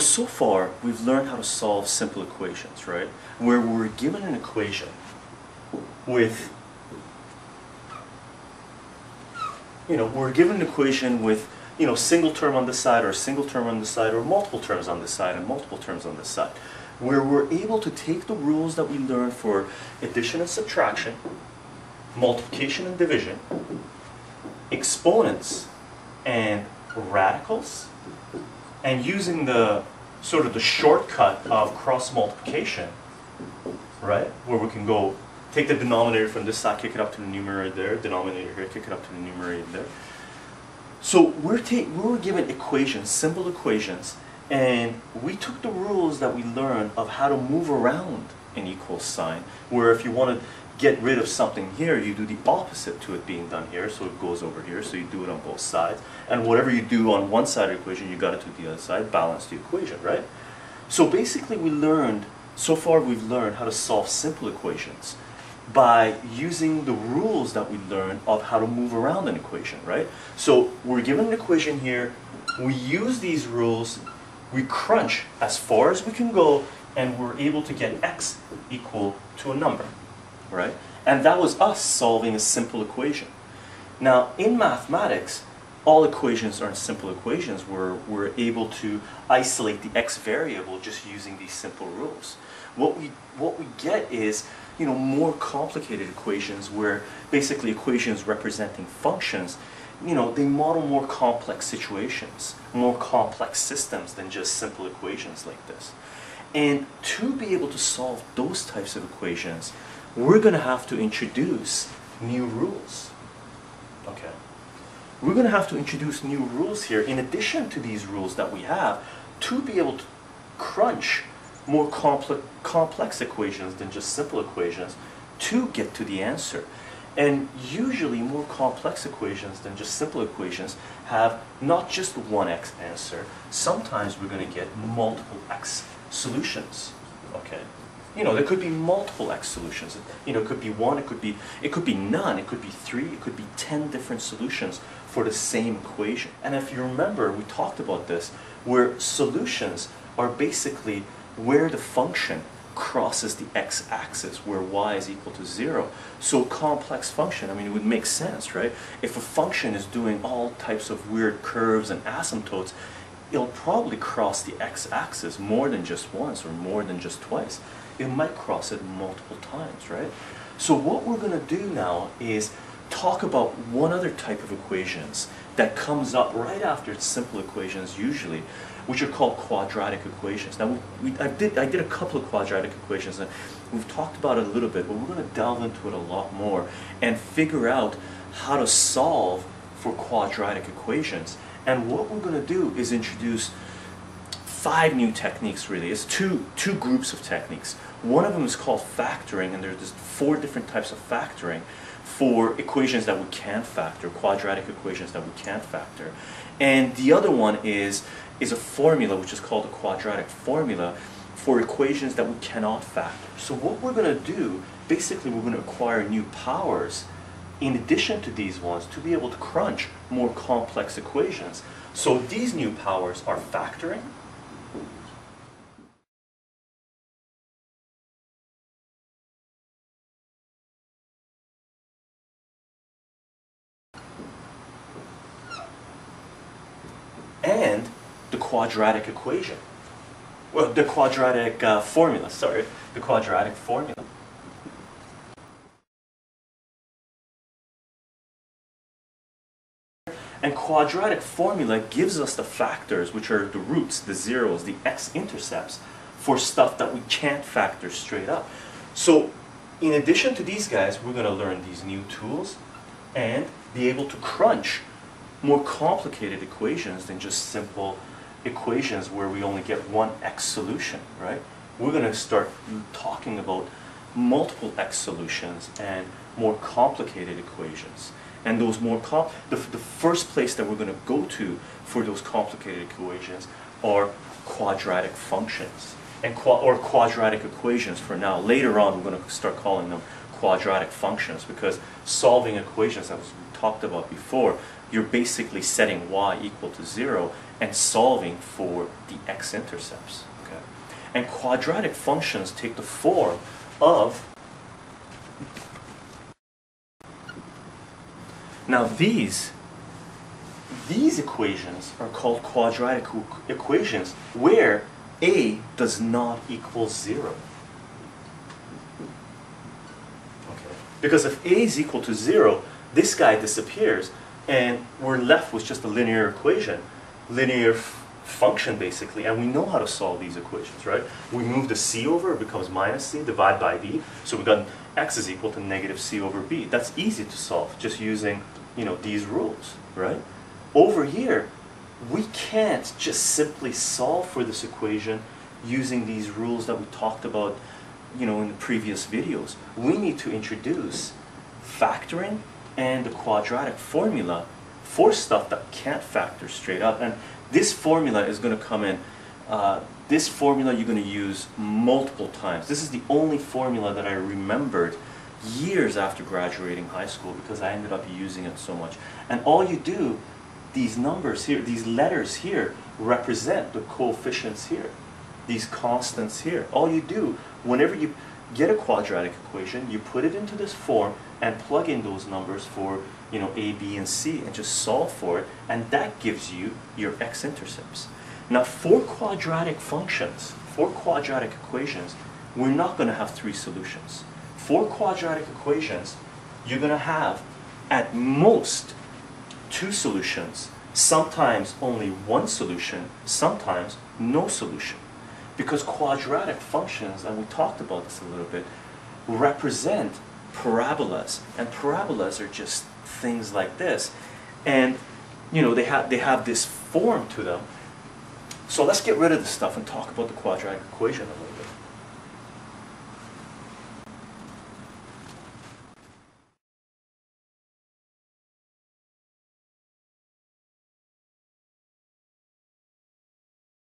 So far, we've learned how to solve simple equations, right? Where we're given an equation with, single term on this side, or single term on this side, or multiple terms on this side, and multiple terms on this side, where we're able to take the rules that we learned for addition and subtraction, multiplication and division, exponents and radicals, and using the sort of the shortcut of cross multiplication, right, where we can go take the denominator from this side, kick it up to the numerator there, denominator here, kick it up to the numerator there. So we were given equations, simple equations, and we took the rules that we learned of how to move around an equal sign, where if you want to get rid of something here, you do the opposite to it being done here, so it goes over here, so you do it on both sides. And whatever you do on one side of the equation, you got to do the other side, balance the equation, right? So basically so far we've learned how to solve simple equations by using the rules that we learned of how to move around an equation, right? So we're given an equation here, we use these rules, we crunch as far as we can go, and we're able to get x equal to a number, right? And that was us solving a simple equation. Now, in mathematics, all equations aren't simple equations, where we're able to isolate the x variable just using these simple rules. What we get is, more complicated equations, where basically equations representing functions, they model more complex situations, more complex systems than just simple equations like this. And to be able to solve those types of equations, we're going to have to introduce new rules. Okay. We're going to have to introduce new rules here in addition to these rules that we have, to be able to crunch more complex equations than just simple equations to get to the answer. And usually more complex equations than just simple equations have not just one x answer. Sometimes we're going to get multiple x solutions. Okay. There could be multiple x solutions. It could be one, it could be none, it could be three, it could be 10 different solutions for the same equation. And if you remember, we talked about this, where solutions are basically where the function crosses the x-axis, where y is equal to 0. So a complex function, it would make sense, right? If a function is doing all types of weird curves and asymptotes, it'll probably cross the x-axis more than just once or more than just twice. It might cross it multiple times, right? So what we're going to do now is talk about one other type of equations that comes up right after simple equations usually, which are called quadratic equations. Now, I did a couple of quadratic equations, and we've talked about it a little bit, but we're going to delve into it a lot more and figure out how to solve for quadratic equations. And what we're going to do is introduce 5 new techniques, really. It's two groups of techniques. One of them is called factoring, and there's just 4 different types of factoring for equations that we can factor, quadratic equations that we can factor. And the other one is a formula, which is called a quadratic formula, for equations that we cannot factor. So what we're going to do, basically we're going to acquire new powers in addition to these ones to be able to crunch more complex equations. So these new powers are factoring, and the quadratic equation, well, the quadratic formula, sorry, the quadratic formula. And quadratic formula gives us the factors, which are the roots, the zeros, the x-intercepts, for stuff that we can't factor straight up. So in addition to these guys, we're going to learn these new tools and be able to crunch more complicated equations than just simple equations where we only get one x solution, right? We're going to start talking about multiple x solutions and more complicated equations. And those more the first place that we're going to go to for those complicated equations are quadratic functions, and quadratic equations for now. Later on, we're going to start calling them quadratic functions, because solving equations, as we talked about before, you're basically setting y equal to 0 and solving for the x-intercepts. Okay? And quadratic functions take the form of... Now these equations are called quadratic equations where a does not equal 0. Okay. Because if a is equal to 0, this guy disappears and we're left with just a linear equation, linear function basically, and we know how to solve these equations, right? We move the c over, it becomes minus c, divide by b, so we've got x is equal to negative c over b. That's easy to solve just using, you know, these rules, right? Over here, we can't just simply solve for this equation using these rules that we talked about, you know, in the previous videos. We need to introduce factoring and the quadratic formula for stuff that can't factor straight up. And this formula is going to come in, this formula you're going to use multiple times. This is the only formula that I remembered years after graduating high school because I ended up using it so much. And all you do, these numbers here, these letters here, represent the coefficients here, these constants here. All you do, whenever you get a quadratic equation, you put it into this form and plug in those numbers for, you know, a, b, and c, and just solve for it, and that gives you your x-intercepts. Now, for quadratic functions, for quadratic equations, we're not going to have three solutions. For quadratic equations, you're going to have at most two solutions, sometimes only one solution, sometimes no solution. Because quadratic functions, and we talked about this a little bit, represent parabolas, and parabolas are just things like this, and you know, they have this form to them. So let's get rid of this stuff and talk about the quadratic equation a little bit.